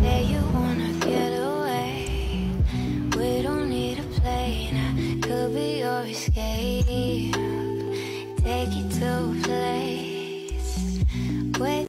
Say you wanna get away. We don't need a plane. Could be your escape. Take you to a place.